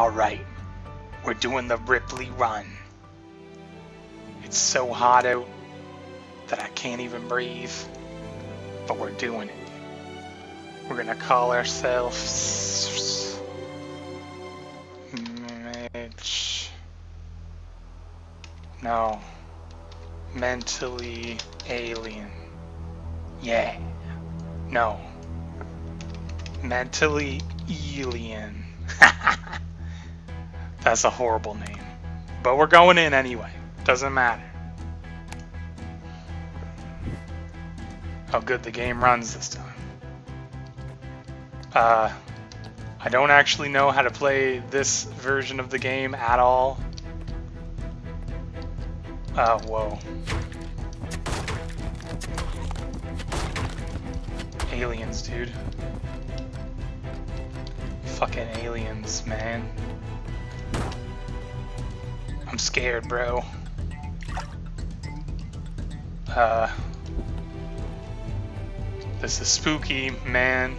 Alright, we're doing the Ripley Run. It's so hot out that I can't even breathe, but we're doing it. We're gonna call ourselves Mitch. No. Mentally Alien. Yeah. No. Mentally Alien. That's a horrible name. But we're going in anyway. Doesn't matter. How good the game runs this time. I don't actually know how to play this version of the game at all. Whoa. Aliens, dude. Fucking aliens, man. I'm scared, bro. This is spooky, man.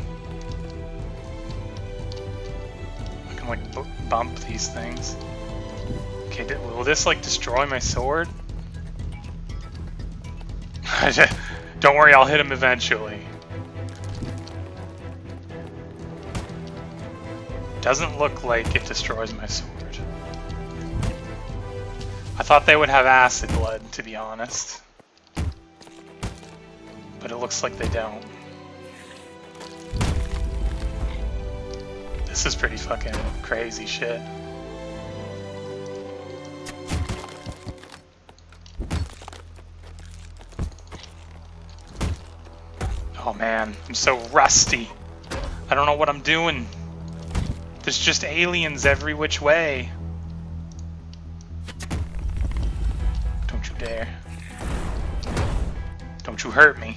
I can like bump these things. Okay, will this like destroy my sword? Don't worry, I'll hit him eventually. Doesn't look like it destroys my sword. I thought they would have acid blood, to be honest. But it looks like they don't. This is pretty fucking crazy shit. Oh man, I'm so rusty. I don't know what I'm doing. There's just aliens every which way. There. Don't you hurt me.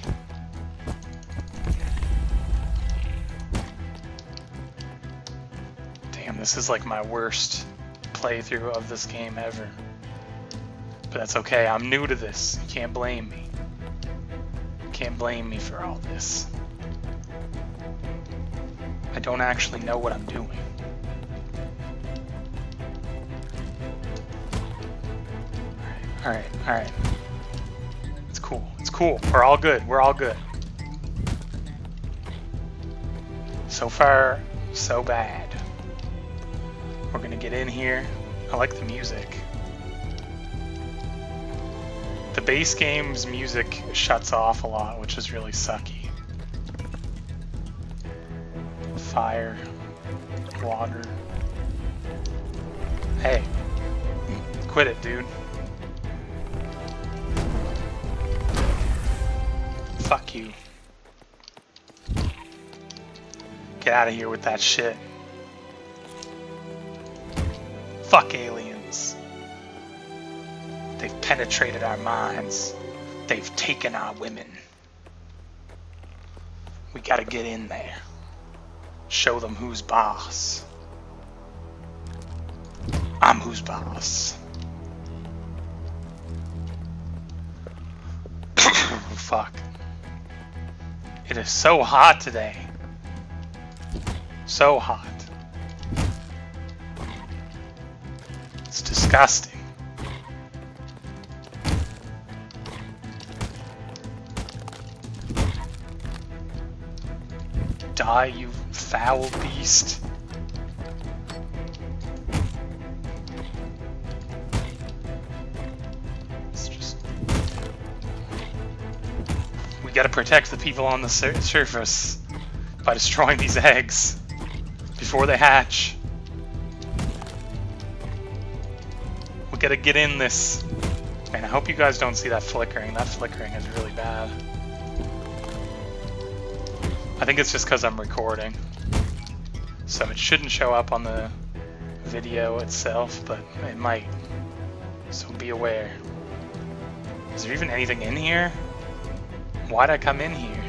Damn, this is like my worst playthrough of this game ever. But that's okay, I'm new to this. You can't blame me. You can't blame me for all this. I don't actually know what I'm doing. Alright. It's cool. We're all good. So far, so bad. We're gonna get in here. I like the music. The base game's music shuts off a lot, which is really sucky. Fire. Water. Hey. Quit it, dude. Fuck you. Get out of here with that shit. Fuck aliens. They've penetrated our minds. They've taken our women. We gotta get in there. Show them who's boss. I'm who's boss. Fuck. It is so hot today. So hot. It's disgusting. Die, you foul beast. Gotta protect the people on the surface by destroying these eggs before they hatch. We gotta get in this. Man, I hope you guys don't see that flickering. That flickering is really bad. I think it's just because I'm recording. So it shouldn't show up on the video itself, but it might. So be aware. Is there even anything in here? Why'd I come in here?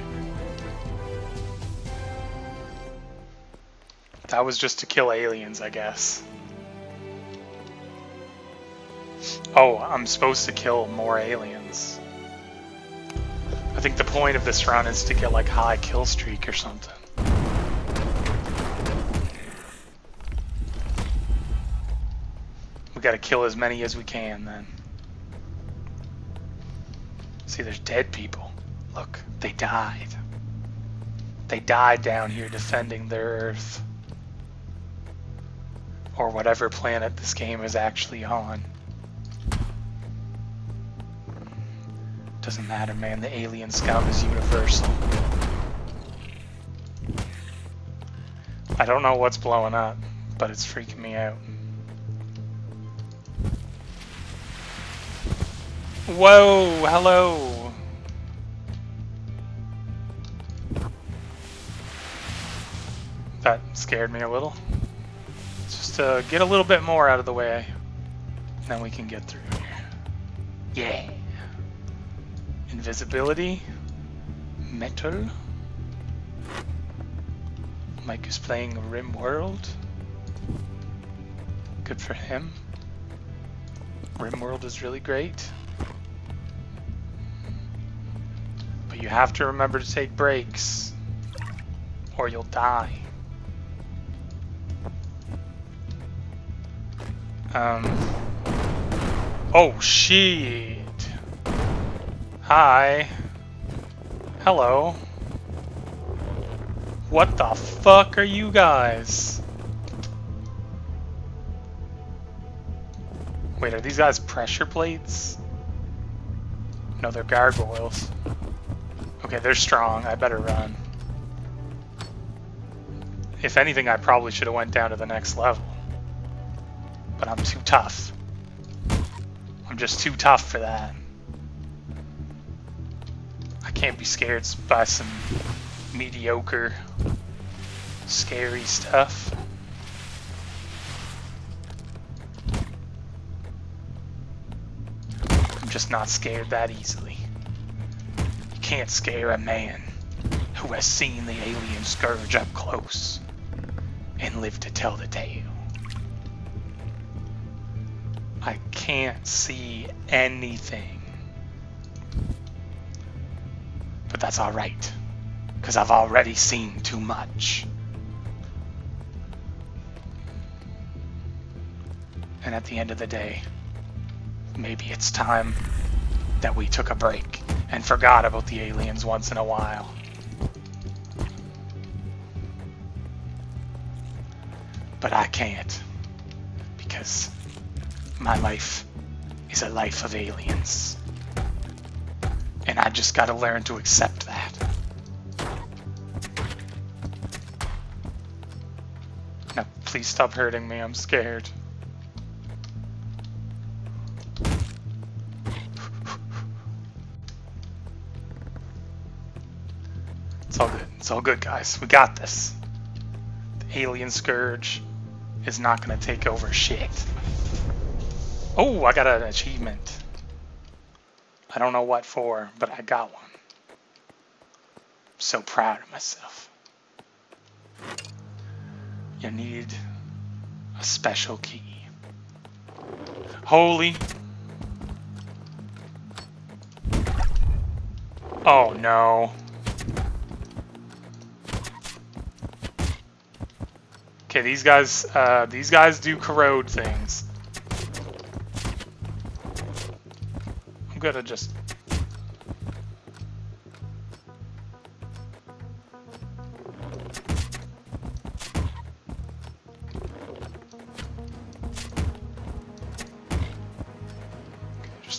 That was just to kill aliens, I guess. Oh, I'm supposed to kill more aliens. I think the point of this run is to get like high kill streak or something. We gotta kill as many as we can then. See, there's dead people. Look, they died. They died down here defending their Earth. Or whatever planet this game is actually on. Doesn't matter, man. The alien scum is universal. I don't know what's blowing up, but it's freaking me out. Whoa, hello. That scared me a little. Just get a little bit more out of the way, and then we can get through here. Yeah. Invisibility. Metal. Mike is playing Rimworld. Good for him. Rimworld is really great. But you have to remember to take breaks, or you'll die. Oh shit! Hi. Hello. What the fuck are you guys? Wait, are these guys pressure plates? No, they're gargoyles. Okay, they're strong. I better run. If anything, I probably should have went down to the next level. But I'm too tough. I'm just too tough for that. I can't be scared by some mediocre, scary stuff. I'm just not scared that easily. You can't scare a man who has seen the alien scourge up close and lived to tell the tale. I can't see anything. But that's alright. Because I've already seen too much. And at the end of the day, maybe it's time that we took a break and forgot about the aliens once in a while. But I can't, because my life is a life of aliens. And I just gotta learn to accept that. Please stop hurting me, I'm scared. It's all good guys, we got this. The alien scourge is not gonna take over shit. Oh, I got an achievement. I don't know what for, but I got one. I'm so proud of myself. You need a special key. Holy. Oh no. Okay, these guys do corrode things. I'm gonna just...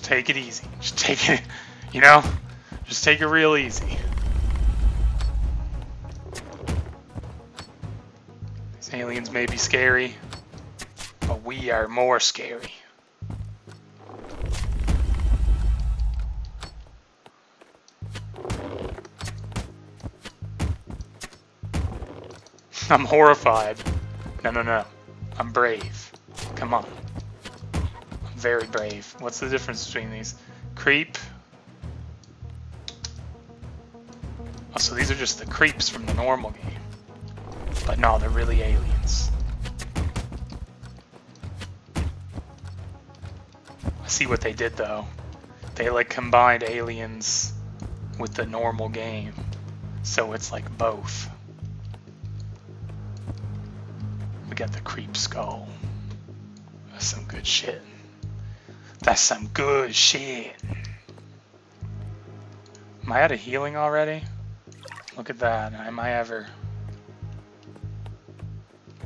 Take it easy. Just take it, you know? Just take it real easy. These aliens may be scary, but we are more scary. I'm horrified. No, no, no. I'm brave. Come on. Very brave. What's the difference between these? Creep. Oh, so these are just the creeps from the normal game. But no, they're really aliens. I see what they did though. They like combined aliens with the normal game. So it's like both. We got the creep skull. That's some good shit. That's some good shit. Am I out of healing already? Look at that. Am I ever?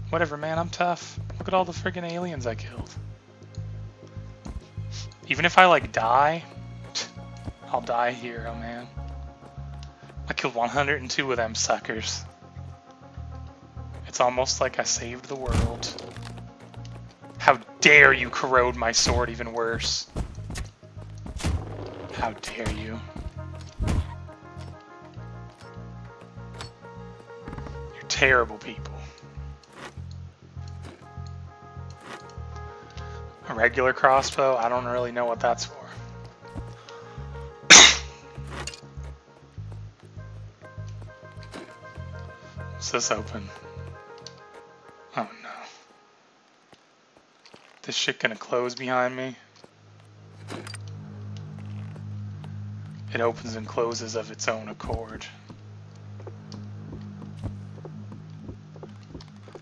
Whatever, man. I'm tough. Look at all the friggin' aliens I killed. Even if I, like, die, I'll die a hero, man. I killed 102 of them suckers. It's almost like I saved the world. How dare you corrode my sword even worse. How dare you. You're terrible people. A regular crossbow? I don't really know what that's for. What's this open? Oh no. This shit gonna close behind me? It opens and closes of its own accord.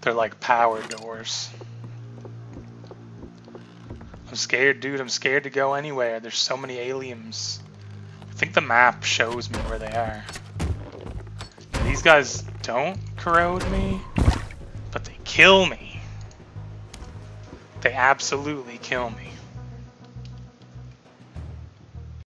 They're like power doors. I'm scared, dude. I'm scared to go anywhere. There's so many aliens. I think the map shows me where they are. These guys don't corrode me, but they kill me. They absolutely kill me.